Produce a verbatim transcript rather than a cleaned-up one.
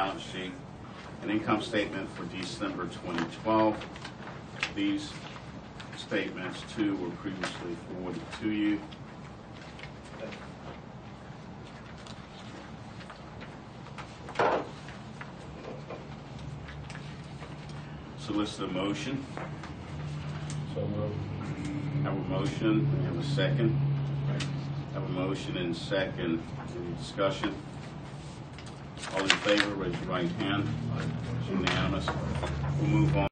balance sheet, and income statement for December twenty twelve. These statements, too, were previously forwarded to you. Solicit a motion. So moved. Have a motion. We have a second. Have a motion and second. Any discussion? All in favor, raise your right hand. It's unanimous. We'll move on.